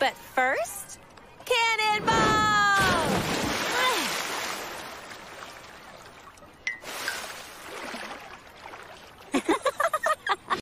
But first, cannonball!